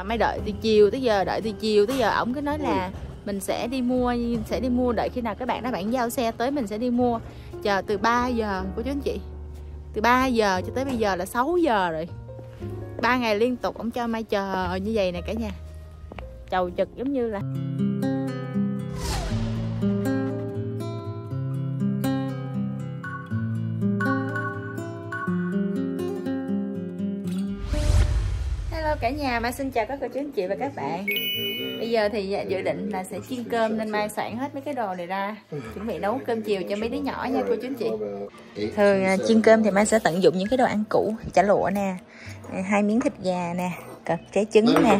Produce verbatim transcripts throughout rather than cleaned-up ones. mà mới đợi từ chiều tới giờ, đợi từ chiều tới giờ ổng cứ nói là mình sẽ đi mua, sẽ đi mua đợi khi nào các bạn đó bạn giao xe tới mình sẽ đi mua. Chờ từ ba giờ của chú anh chị, từ ba giờ cho tới bây giờ là sáu giờ rồi. Ba ngày liên tục ổng cho Mai chờ như vậy nè cả nhà, chầu chực giống như là cả nhà. Mai xin chào các cô chú anh chị và các bạn. Bây giờ thì dự định là sẽ chiên cơm nên Mai soạn hết mấy cái đồ này ra chuẩn bị nấu cơm chiều cho mấy đứa nhỏ nha cô chú anh chị. Thường chiên cơm thì Mai sẽ tận dụng những cái đồ ăn cũ, chả lụa nè, hai miếng thịt gà nè, cặp trái trứng nè,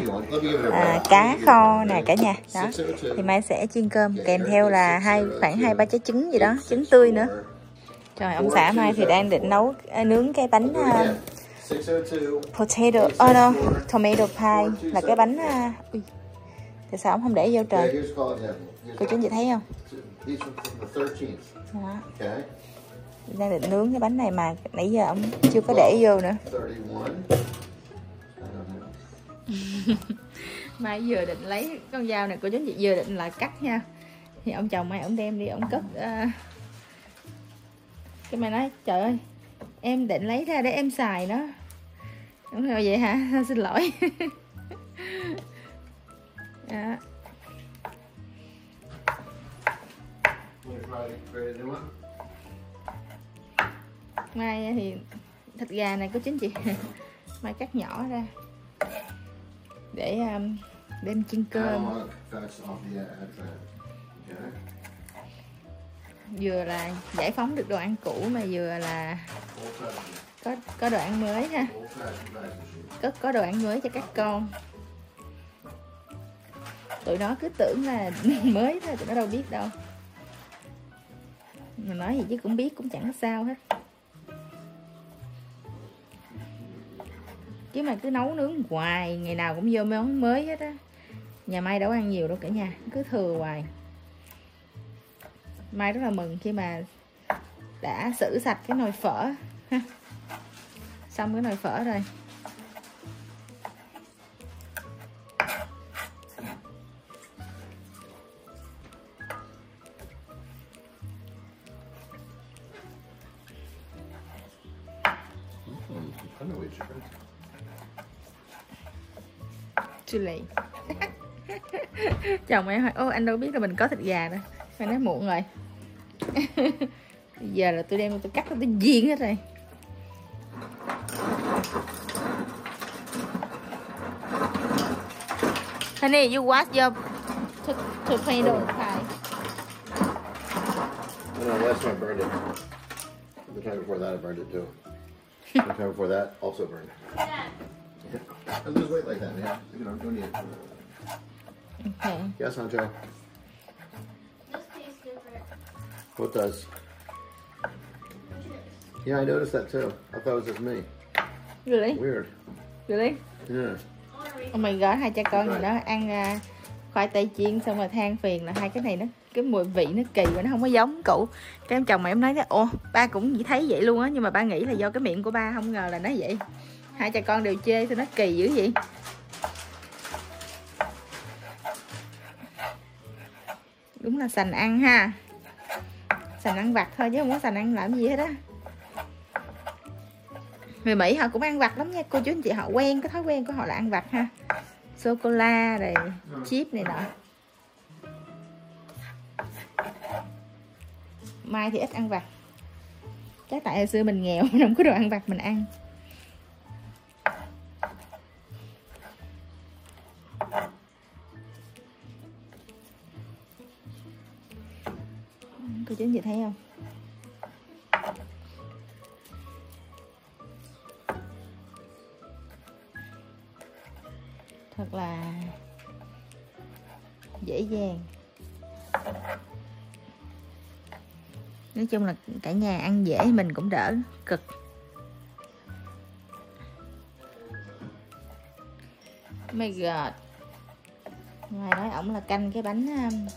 à, cá kho nè cả nhà. Đó thì Mai sẽ chiên cơm kèm theo là hai khoảng hai ba trái trứng gì đó, trứng tươi nữa. Trời, ông xã Mai thì đang định nấu nướng cái bánh potato, oh no, tomato pie là cái bánh. Uh, ui, tại sao ông không để vô trời? Cô chú chị thấy không? Đó. Đang định nướng cái bánh này mà nãy giờ ông chưa có để vô nữa. Mai vừa định lấy con dao này, cô chú chị vừa định là cắt nha. Thì ông chồng Mai ông đem đi ông cất. Uh... Cái Mai nói trời ơi, em định lấy ra để em xài nó. Đúng rồi vậy hả? Xin lỗi. Đó. Mai thì thịt gà này có chính chị Mai cắt nhỏ ra để um, đem chiên cơm. Vừa là giải phóng được đồ ăn cũ mà vừa là có có đồ ăn mới ha, có có đồ ăn mới cho các con. Tụi nó cứ tưởng là mới thôi, tụi nó đâu biết đâu. Mà nói gì chứ cũng biết, cũng chẳng sao hết. Chứ mà cứ nấu nướng hoài, ngày nào cũng vô món mới hết á. Nhà Mai đâu ăn nhiều đâu cả nhà, cứ thừa hoài. Mai rất là mừng khi mà đã xử sạch cái nồi phở ha. Xong cái nồi phở rồi. Chili. Chồng em hỏi ô anh đâu biết là mình có thịt gà nữa. Mai nói muộn rồi. Bây giờ là tôi đem tôi cắt tôi giên hết rồi. Honey, you wash your potato pie. No, last time I burned it. The time before that I burned it too. The time before that also burned it. Yeah. I lose weight like that, man. You know, don't eat it. Okay. Yes, Andre. What does? Yeah, I noticed that too. I thought it was just me. Really? Weird. Really? Yeah. Oh my god, hai cha con gì đó ăn uh, khoai tây chiên xong rồi than phiền là hai cái này nó cái mùi vị nó kỳ và nó không có giống cũ. Cái em chồng mà em nói đó, ồ, ba cũng chỉ thấy vậy luôn á, nhưng mà ba nghĩ là do cái miệng của ba, không ngờ là nó vậy. Hai cha con đều chê thì nó kỳ dữ vậy. Đúng là sành ăn ha. Sành ăn vặt thôi chứ không có sành ăn làm gì hết á. Người Mỹ họ cũng ăn vặt lắm nha cô chú anh chị, họ quen cái thói quen của họ là ăn vặt ha, sô cô la rồi chip này nọ. Mai thì ít ăn vặt, chắc tại hồi xưa mình nghèo mình không có đồ ăn vặt mình ăn. Cô chú anh chị thấy không? Thật là dễ dàng. Nói chung là cả nhà ăn dễ mình cũng đỡ cực. My God. Ngoài nói ổng là canh cái bánh um,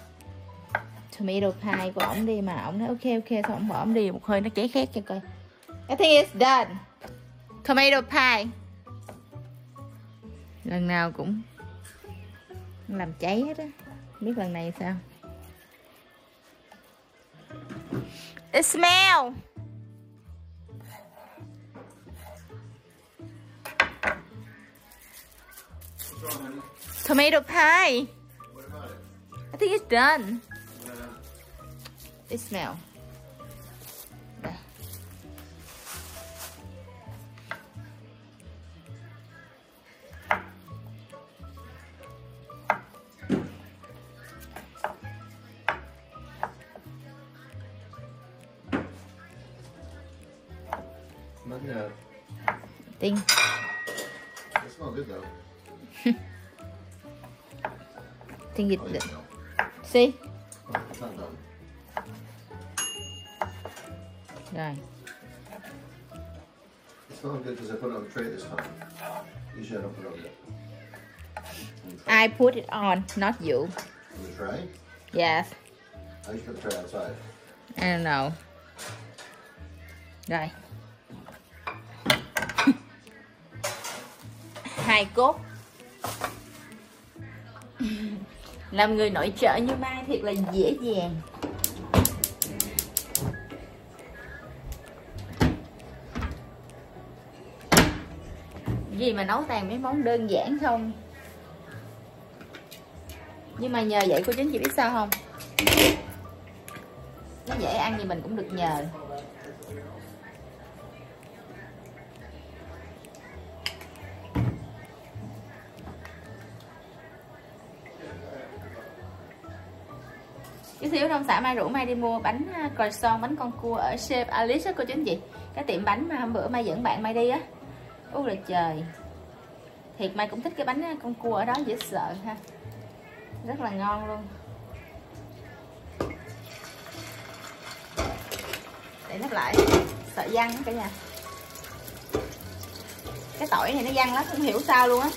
tomato pie của ổng đi mà ổng nói ok ok thôi ổng bỏ ổng đi một hơi nó cháy khét cho coi. I think it's done. Tomato pie. Lần nào cũng làm cháy hết á, biết lần này sao. It smell. Tomato pie. What about it? I think it's done. Yeah. It smell. Nothing to add. Thing. It smells good though. Think it. Oh, see? Oh, it's not done. Right. It smells good because I put it on the tray this time. Usually I don't put it on yet. I put it on, not you. On the tray? Yes. I just put the tray outside. I don't know. Right. Hai cốt. Làm người nội trợ như Mai thiệt là dễ dàng. Vì mà nấu toàn mấy món đơn giản không. Nhưng mà nhờ vậy cô Chính chị biết sao không? Nó dễ ăn thì mình cũng được nhờ. Chút xíu trong xã Mai rủ Mai đi mua bánh croissant, bánh con cua ở Shep Alice á cô chú anh chị. Cái tiệm bánh mà hôm bữa Mai dẫn bạn Mai đi á. Ui là trời. Thiệt Mai cũng thích cái bánh con cua ở đó dễ sợ ha. Rất là ngon luôn. Để nắp lại. Sợ văng cả nhà. Cái tỏi này nó văng lắm, không hiểu sao luôn á.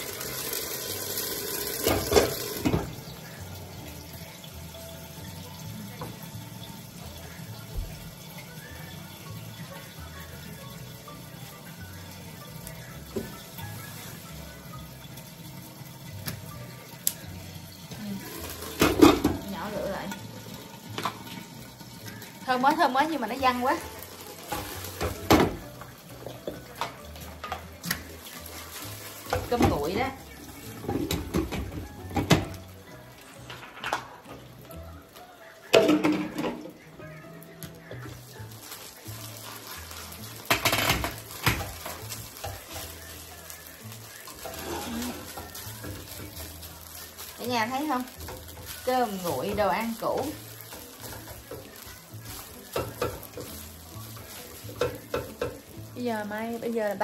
Thơm quá, thơm quá nhưng mà nó văng quá. Cơm nguội đó. Cả nhà thấy không? Cơm nguội đồ ăn cũ. Bây giờ Mai, bây giờ là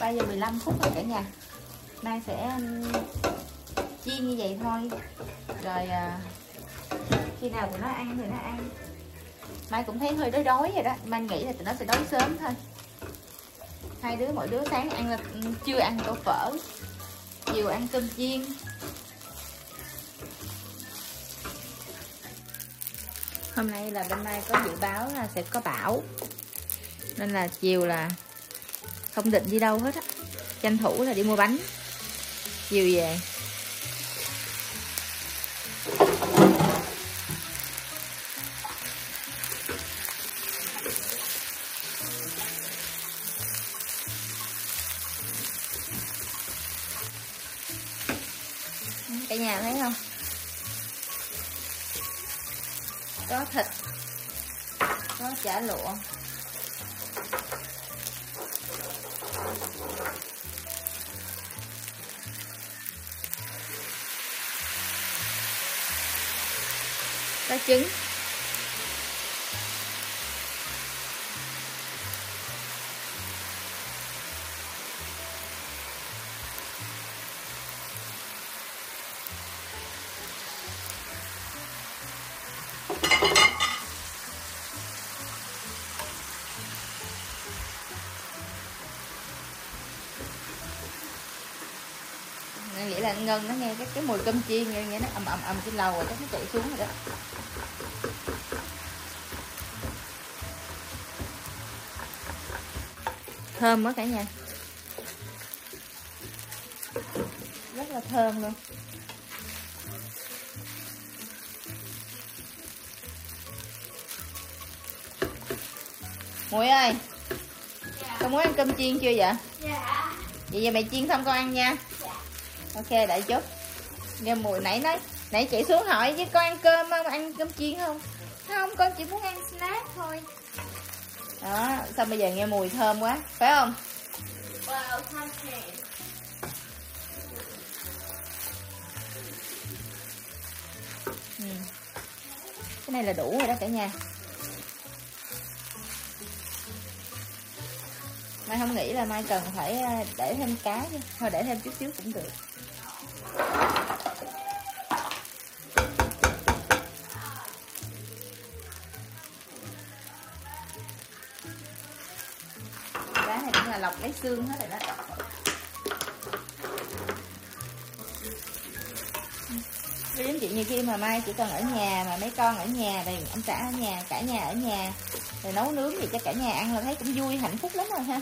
ba giờ mười lăm phút rồi cả nhà. Mai sẽ chiên như vậy thôi. Rồi khi nào tụi nó ăn thì nó ăn. Mai cũng thấy hơi đói đói rồi đó. Mai nghĩ là tụi nó sẽ đói sớm thôi. Hai đứa mỗi đứa sáng ăn là chưa ăn tô phở, chiều ăn cơm chiên. Hôm nay là bên Mai có dự báo là sẽ có bão. Nên là chiều là không định đi đâu hết á. Tranh thủ là đi mua bánh. Chiều về. Cả nhà thấy không? Có thịt. Có chả lụa. Có trứng. Nghĩa là Ngân nó nghe cái, cái mùi cơm chiên nghe, nghe nó ầm ầm ầm trên lầu rồi chắc nó chạy xuống rồi đó. Thơm quá cả nhà. Rất là thơm luôn. Muội ơi, dạ. Con muốn ăn cơm chiên chưa vậy? Dạ. Vậy giờ mẹ chiên xong con ăn nha. Dạ. Ok, đợi chút. Nghe Muội nãy nói, nãy chạy xuống hỏi với con ăn cơm không, ăn cơm chiên không? Không, con chỉ muốn ăn snack thôi. Đó, xong bây giờ nghe mùi thơm quá, phải không? Wow, thơm thiệt. Ừ. Cái này là đủ rồi đó cả nhà. Mai không nghĩ là Mai cần phải để thêm cá chứ. Thôi để thêm chút xíu cũng được. Cá này cũng là lọc lấy xương hết rồi đó. Với đến chuyện như khi mà Mai chỉ cần ở nhà, mà mấy con ở nhà, rồi ông xã ở nhà, cả nhà ở nhà, rồi nấu nướng gì cho cả nhà ăn là thấy cũng vui, hạnh phúc lắm rồi ha.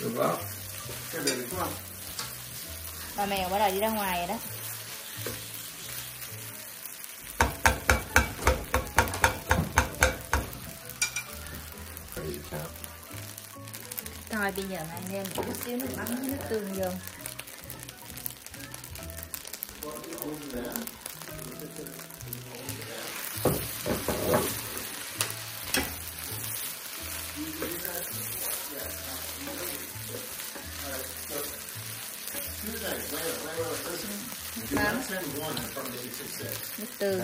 Được không? Cái bề này không? Bà mèo bắt đầu đi ra ngoài rồi đó. Thôi bây giờ này nêm một chút xíu nước mắm với nước tương vô. Nước tương.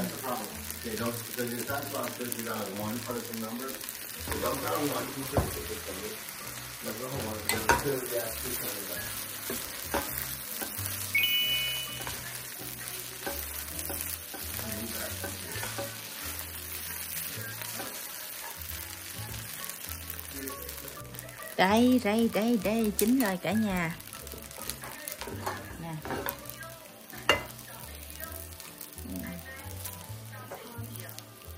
Đây, đây, đây, đây, chín rồi cả nhà. Nè.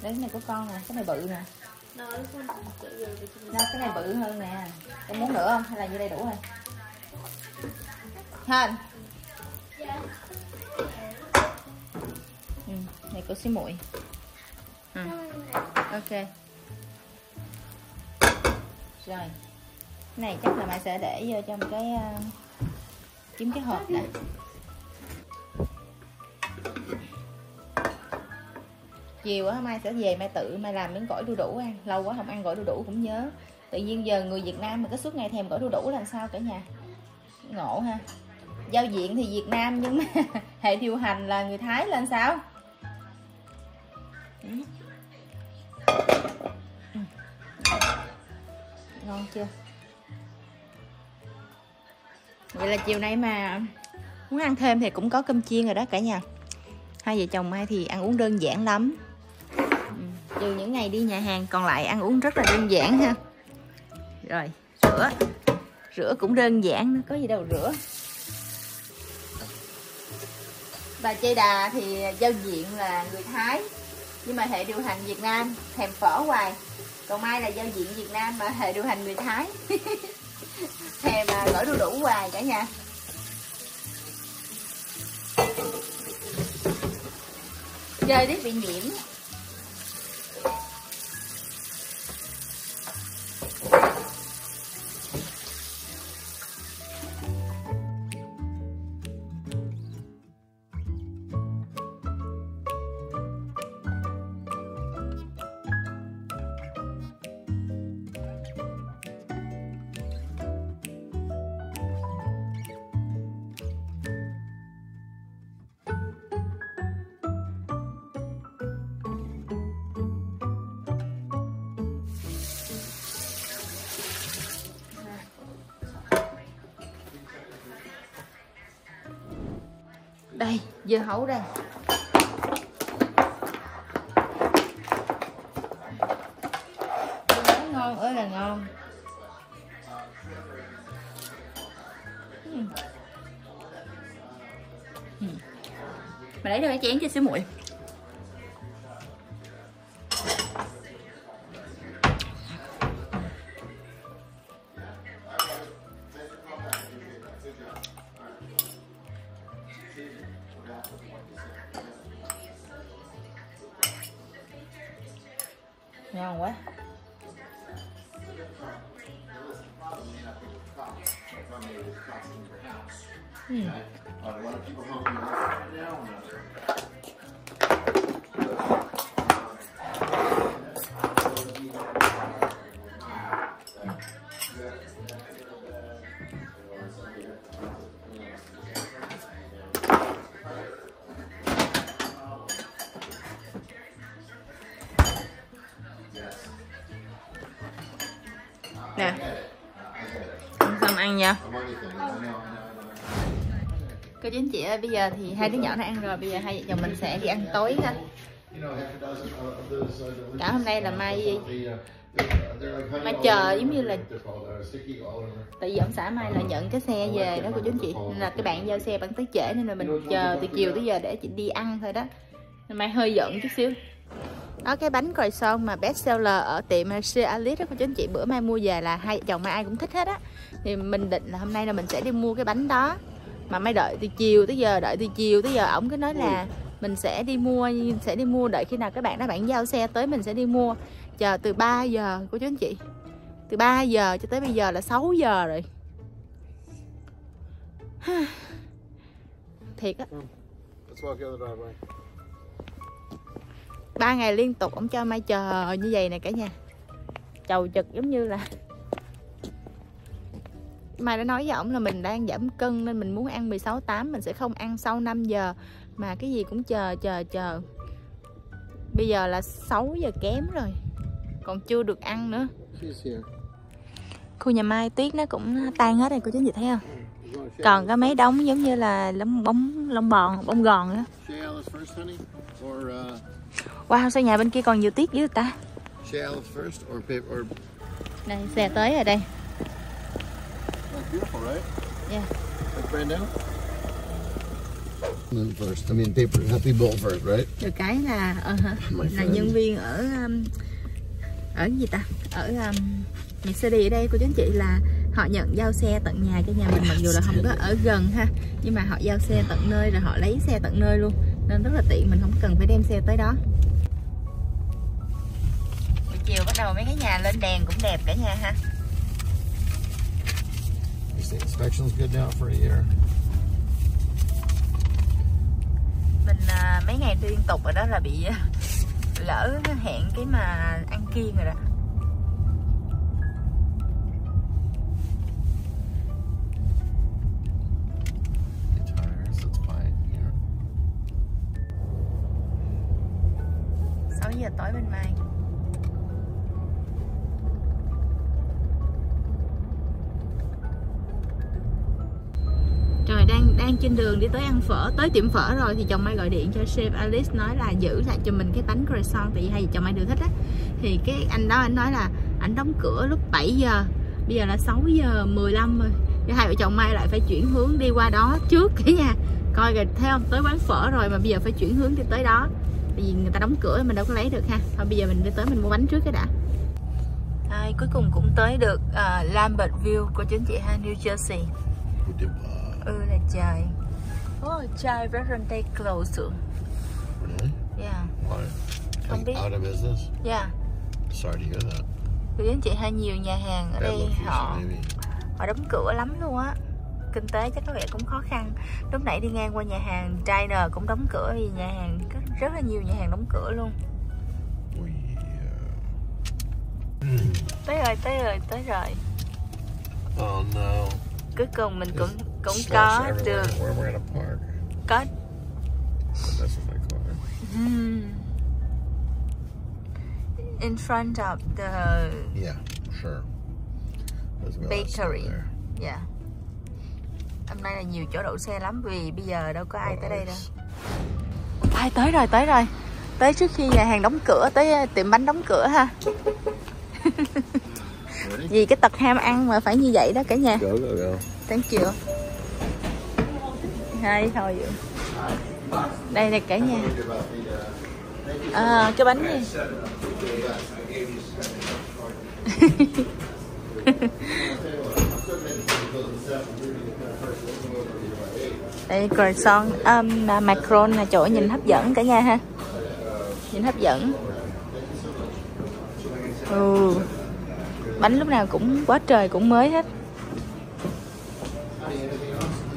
Đấy, này của con nè, cái này bự nè. Đó, cái này bự hơn nè. Em muốn nữa không? Hay là như đây đủ rồi? Hên. Ừ, này của xí muội. Ừ. Ok. Rồi. Cái này chắc là Mai sẽ để vô trong cái uh, kiếm cái hộp đã. Chiều á Mai sẽ về Mai tự Mai làm miếng gỏi đu đủ ăn. Lâu quá không ăn gỏi đu đủ cũng nhớ. Tự nhiên giờ người Việt Nam mà cứ suốt ngày thèm gỏi đu đủ làm sao cả nhà. Ngộ ha. Giao diện thì Việt Nam nhưng mà hệ điều hành là người Thái là sao? Ừ. Ừ. Ngon chưa? Vậy là chiều nay mà muốn ăn thêm thì cũng có cơm chiên rồi đó cả nhà. Hai vợ chồng Mai thì ăn uống đơn giản lắm. Trừ những ngày đi nhà hàng còn lại ăn uống rất là đơn giản ha. Rồi, rửa. Rửa cũng đơn giản, có gì đâu rửa. Bà Chê Đà thì giao diện là người Thái, nhưng mà hệ điều hành Việt Nam, thèm phở hoài. Còn Mai là giao diện Việt Nam mà hệ điều hành người Thái. Thèm gỏi đu đủ hoài cả nhà. Chơi đến bị nhiễm. Đây, dưa hấu đây. Dưa hấu ngon ơi là ngon. uhm. Uhm. Mà lấy ra cái chén cho xíu muội. Ngon quá. Ừ. Nè, ăn xong ăn nha. Cô chú anh chị ơi, bây giờ thì hai đứa nhỏ đã ăn rồi, bây giờ hai vợ chồng mình sẽ đi ăn tối ha. Cả hôm nay là Mai Mai chờ giống như là, tại vì ông xã Mai là nhận cái xe về đó cô chú anh chị, nên là cái bạn giao xe bạn tới trễ nên là mình chờ từ chiều tới giờ để chị đi ăn thôi đó. Nên Mai hơi giận chút xíu. Đó, cái bánh croissant mà best seller ở tiệm Alice đó cô chú anh chị, bữa Mai mua về là hai vợ chồng Mai ai cũng thích hết á. Thì mình định là hôm nay là mình sẽ đi mua cái bánh đó. Mà Mai đợi từ chiều tới giờ, đợi từ chiều tới giờ ổng cứ nói là mình sẽ đi mua, sẽ đi mua đợi khi nào các bạn đó bạn giao xe tới mình sẽ đi mua. Chờ từ ba giờ cô chú anh chị. Từ ba giờ cho tới bây giờ là sáu giờ rồi. Thiệt á. Ba ngày liên tục ổng cho Mai chờ như vậy nè cả nhà. Chầu chực giống như là Mai đã nói với ổng là mình đang giảm cân nên mình muốn ăn mười sáu tám, mình sẽ không ăn sau năm giờ. Mà cái gì cũng chờ chờ chờ. Bây giờ là sáu giờ kém rồi, còn chưa được ăn nữa. Khu nhà Mai tuyết nó cũng tan hết rồi cô chú anh chị thấy không? Còn cái mấy đống giống như là bóng lông bòn, bông gòn đó. Wow, sao nhà bên kia còn nhiều tuyết dữ ta. Đây, xe tới rồi đây. Beautiful, right? Yeah. Like brand new? And first, I mean, paper, happy ball first, right? Được cái là uh, là nhân viên ở um, ở gì ta? Ở um, Mercedes ở đây cô chú anh chị là họ nhận giao xe tận nhà cho nhà mình, mặc dù là không có ở gần ha, nhưng mà họ giao xe tận nơi rồi họ lấy xe tận nơi luôn, nên rất là tiện, mình không cần phải đem xe tới đó. Buổi chiều bắt đầu mấy cái nhà lên đèn cũng đẹp cả nhà ha. Mình à, mấy ngày liên tục rồi đó là bị lỡ hẹn cái mà ăn kiêng rồi đó. sáu giờ tối bên Mai. Trời, đang đang trên đường đi tới ăn phở, tới tiệm phở rồi thì chồng Mai gọi điện cho sếp Alice nói là giữ lại cho mình cái bánh croissant, tại vì hai vợ chồng Mai đều thích á. Thì cái anh đó anh nói là anh đóng cửa lúc bảy giờ, bây giờ là sáu giờ mười lăm rồi. Thì hai vợ chồng Mai lại phải chuyển hướng đi qua đó trước cả nhà. Coi rồi thấy không, tới quán phở rồi mà bây giờ phải chuyển hướng đi tới đó. Tại vì người ta đóng cửa mình đâu có lấy được ha. Thôi bây giờ mình đi tới mình mua bánh trước cái đã. À, cuối cùng cũng tới được uh, Lambertville của chính chị ha, New Jersey. Ừ là trời. Oh, trời Reverend Day closed. Really? Yeah. Why? Không biết. Out of business? Yeah. Sorry to hear that. Cô chú anh chị hay nhiều nhà hàng ở đây họ họ đóng cửa lắm luôn á. Kinh tế chắc có vẻ cũng khó khăn. Lúc nãy đi ngang qua nhà hàng Diner cũng đóng cửa vì nhà hàng rất là nhiều nhà hàng đóng cửa luôn. We, uh... mm. Tới rồi, tới rồi, tới rồi. Oh no. Cuối cùng mình cũng cũng có được có mm. in front of the yeah, sure. bakery. Yeah. Hôm nay là nhiều chỗ đậu xe lắm vì bây giờ đâu có ai tới đây đâu. Ai tới rồi, tới rồi. Tới trước khi nhà hàng đóng cửa, tới tiệm bánh đóng cửa ha. Vì cái tật ham ăn mà phải như vậy đó cả nhà. Thank you. Hai thôi. Đây nè cả nhà. À, cái bánh này. Đây croissant um, macaron là chỗ nhìn hấp dẫn cả nhà ha. Nhìn hấp dẫn. Ừ. Bánh lúc nào cũng quá trời cũng mới hết.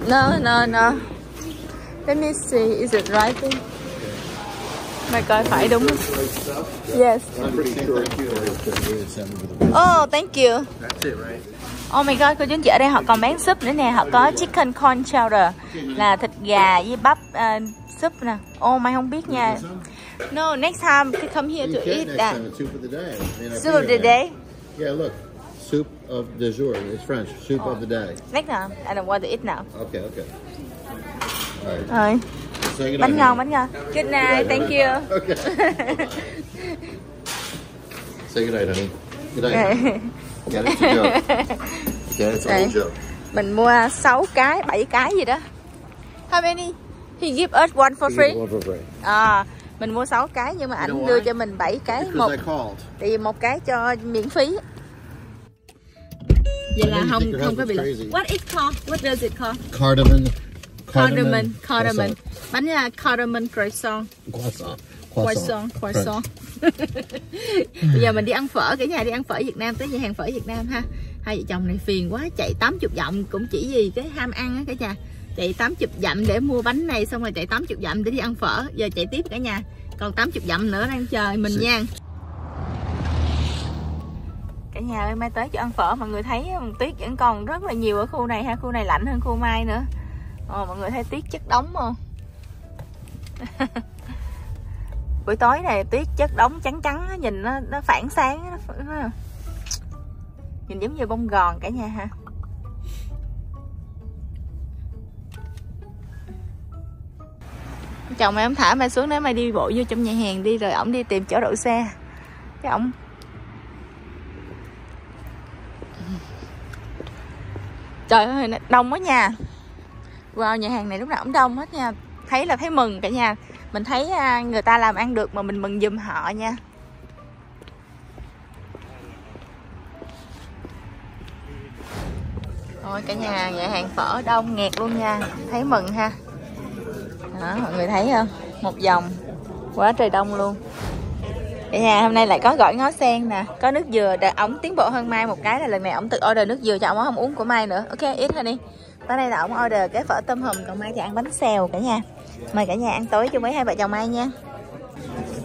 No, no, no. Let me see, is it right thing? Mày coi phải đúng không? Yes. Oh, thank you. Oh my god, cô chú anh chị, ở đây họ còn bán súp nữa nè. Họ có chicken corn chowder, là thịt gà với bắp uh, súp nè. Oh, mày không biết nha. No, next time to come here to eat that. Soup of the day. Soup of the day? Yeah, look. Soup of the jour. It's French. Soup oh. of the day. Next time. I don't want to eat now. Okay, okay. All right. Bánh ngon, bánh ngon. Good night, thank you. Okay. Say good night, honey. Good night. Get it to joke. Get it to joke. Mình mua sáu cái, bảy cái gì đó. How many? He give us one for free. One for free. À, mình mua sáu cái nhưng mà ảnh đưa cho mình bảy cái một. Thì một cái cho miễn phí. Vậy là không không có bị. What is called? What does it called? Cardamom. Cardamom, cardamom. Bánh là cardamom croissant. Croissant. Croissant, croissant. Bây giờ mình đi ăn phở, cả nhà đi ăn phở Việt Nam, tới nhà hàng phở Việt Nam ha. Hai vợ chồng này phiền quá, chạy tám mươi dặm cũng chỉ vì cái ham ăn á cả nhà. Chạy tám mươi dặm để mua bánh này xong rồi chạy tám mươi dặm để đi ăn phở. Giờ chạy tiếp cả nhà. Còn tám mươi dặm nữa đang chờ mình nha. Cả nhà ơi, mai tới chỗ ăn phở mọi người thấy tuyết vẫn còn rất là nhiều ở khu này ha, khu này lạnh hơn khu mai nữa. Ờ, mọi người thấy tuyết chất đống không? Buổi tối này tuyết chất đống trắng trắng, nhìn nó, nó phản sáng, nó, nó, nhìn giống như bông gòn cả nhà ha. Chồng mày không thả mày xuống để mày đi bộ vô trong nhà hàng đi, rồi ổng đi tìm chỗ đậu xe. Cái ổng trời ơi đông quá nha. Wow, nhà hàng này lúc nào cũng đông hết nha. Thấy là thấy mừng cả nhà. Mình thấy người ta làm ăn được mà mình mừng giùm họ nha. Thôi cả nhà, nhà hàng phở đông nghẹt luôn nha. Thấy mừng ha. Đó, mọi người thấy không? Một vòng quá trời đông luôn. Cả nhà hôm nay lại có gỏi ngó sen nè, có nước dừa. Ổng tiến bộ hơn Mai một cái là lần này ổng tự order nước dừa cho ổng, không uống của Mai nữa. Ok, ít thôi đi. Tới đây là ổng order cái phở tôm hùm, còn Mai thì ăn bánh xèo cả nhà. Mời cả nhà ăn tối cho mấy hai vợ chồng Mai nha.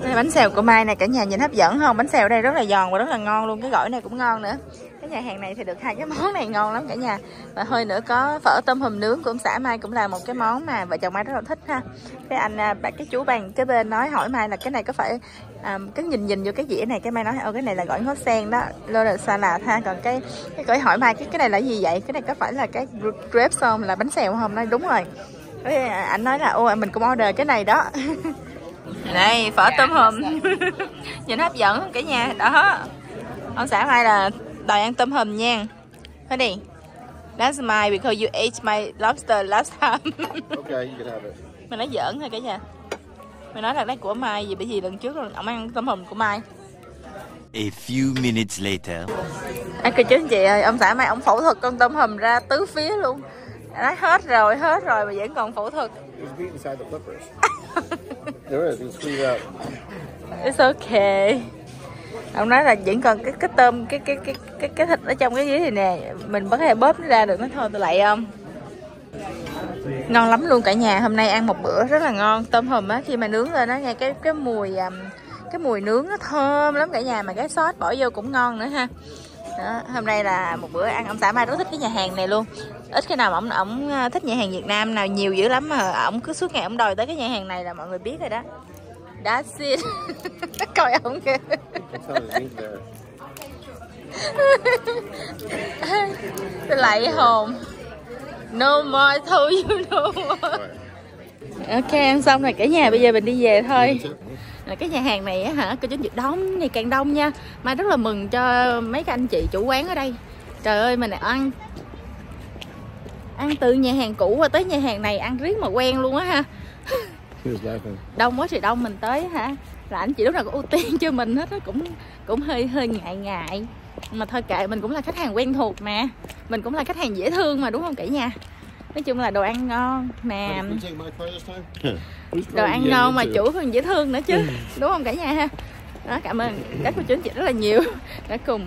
Đây bánh xèo của Mai này cả nhà, nhìn hấp dẫn không? Bánh xèo ở đây rất là giòn và rất là ngon luôn, cái gỏi này cũng ngon nữa. Cái nhà hàng này thì được hai cái món này ngon lắm cả nhà. Và hơi nữa có phở tôm hùm nướng của ông xã Mai, cũng là một cái món mà vợ chồng Mai rất là thích ha. Cái anh cái chú bàn cái bên nói hỏi Mai là cái này có phải à, cứ nhìn nhìn vô cái dĩa này, cái Mai nói ô cái này là gỏi ngó sen đó, lô là salad ha. Còn cái cái gỏi hỏi Mai cái cái này là gì vậy? Cái này có phải là cái crepes không, là bánh xèo không? Nói đúng rồi. Cái anh nói là ô mình cũng order cái này đó. Đây phở tôm hùm. Nhìn hấp dẫn không cả nhà? Đó. Ông xã Mai là đòi ăn tôm hùm nha. Thôi đi. That's my because you ate my lobster last time. Okay, you can have it. Mình nói giỡn thôi cả nhà. Mình nói là đấy của Mai vì bởi vì lần trước ông ăn tôm hùm của Mai. A few minutes later. Anh cười chứ anh chị ơi, ông xã Mai ông phẫu thuật con tôm hùm ra tứ phía luôn. Nói hết rồi, hết rồi mà vẫn còn phẫu thuật. It's okay. Ông nói là vẫn còn cái cái tôm cái cái cái cái cái thịt ở trong cái dĩa này nè, mình có thể bóp nó ra được. Nó thôi tôi lại không. Ngon lắm luôn cả nhà, hôm nay ăn một bữa rất là ngon. Tôm hùm á, khi mà nướng lên nó nghe cái cái mùi cái mùi nướng nó thơm lắm cả nhà, mà cái sốt bỏ vô cũng ngon nữa ha. Đó, hôm nay là một bữa ăn ông xã Mai rất thích cái nhà hàng này luôn. Ít khi nào ổng ổng thích nhà hàng Việt Nam nào nhiều dữ lắm mà ổng cứ suốt ngày ổng đòi tới cái nhà hàng này là mọi người biết rồi đó. That's it. Coi ổng kìa. Tôi lại hồn. No more thôi, you know. Ok, ăn xong rồi cả nhà, bây giờ mình đi về thôi. Cái nhà hàng này á hả, cô chú đóng ngày càng đông nha. Mai rất là mừng cho mấy cái anh chị chủ quán ở đây. Trời ơi, mình ăn ăn từ nhà hàng cũ qua tới nhà hàng này ăn riết mà quen luôn á ha. Đông quá trời đông, mình tới hả là anh chị lúc nào cũng ưu tiên cho mình hết á, cũng cũng hơi hơi ngại ngại mà thôi kệ, mình cũng là khách hàng quen thuộc mà, mình cũng là khách hàng dễ thương mà, đúng không cả nhà? Nói chung là đồ ăn ngon mà, đồ ăn ngon mà chủ còn dễ thương nữa chứ, đúng không cả nhà ha? Đó, cảm ơn các cô chú anh chị rất là nhiều đã cùng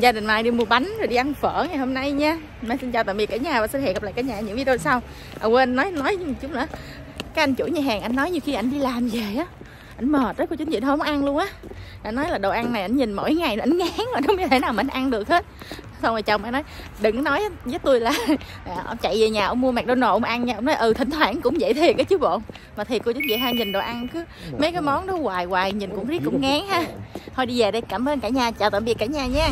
gia đình Mai đi mua bánh rồi đi ăn phở ngày hôm nay nha. Mai xin chào tạm biệt cả nhà và xin hẹn gặp lại cả nhà ở những video sau. À quên, nói nói một chút nữa, cái anh chủ nhà hàng anh nói như khi ảnh đi làm về á, ảnh mệt đó cô chú anh chị, không ăn luôn á. Anh nói là đồ ăn này ảnh nhìn mỗi ngày ảnh ngán rồi, nó không thể nào mà ảnh ăn được hết. Xong rồi chồng anh nói đừng nói với tôi là ông chạy về nhà ông mua McDonald's ông ăn nha. Ông nói ừ thỉnh thoảng cũng vậy thiệt cái chứ bộ. Mà thiệt cô chú vậy ha, nhìn đồ ăn cứ mấy cái món đó hoài hoài nhìn cũng riết cũng ngán ha. Thôi đi về đây, cảm ơn cả nhà, chào tạm biệt cả nhà nha.